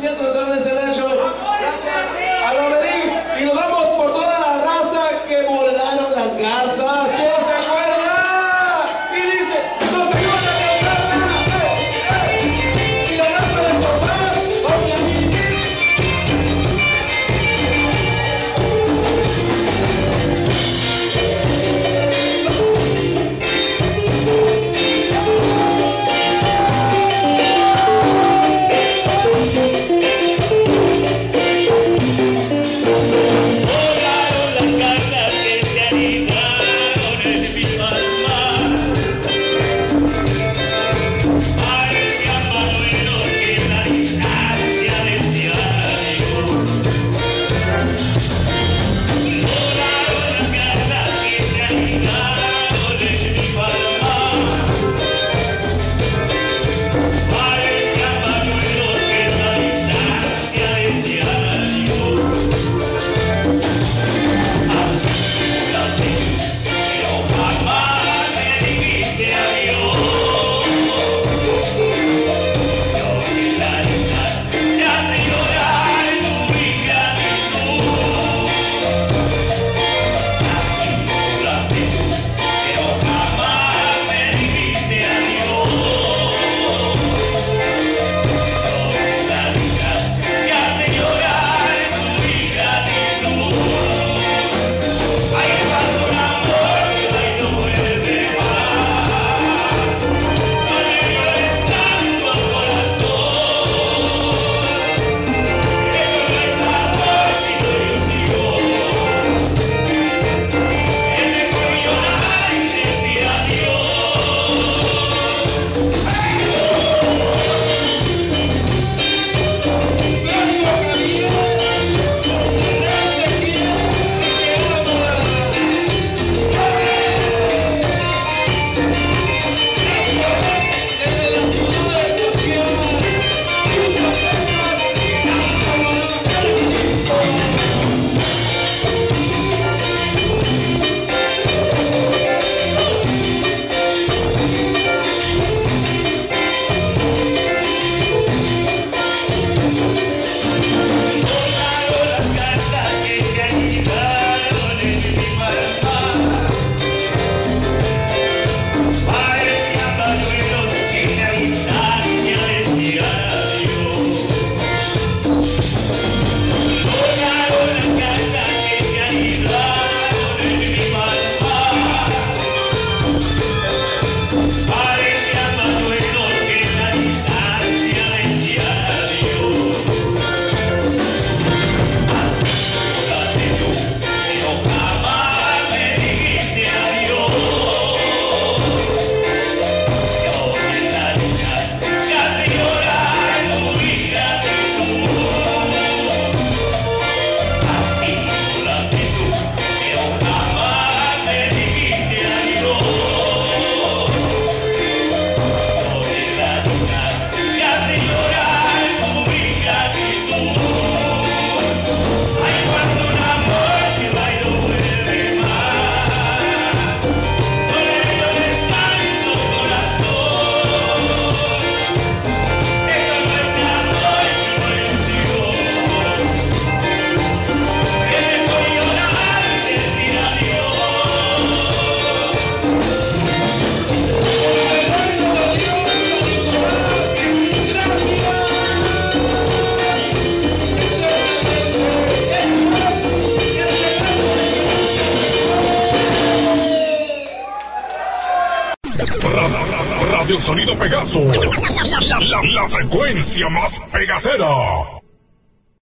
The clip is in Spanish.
sentimiento de Torres el hecho. Gracias a Roberín. Y nos vamos por toda la raza que volaron las garzas. ¡Que se acuerda! Y dice, ¡no se acuerda! Y la raza de papás, Radio Sonido Pegasso, la frecuencia más pegacera.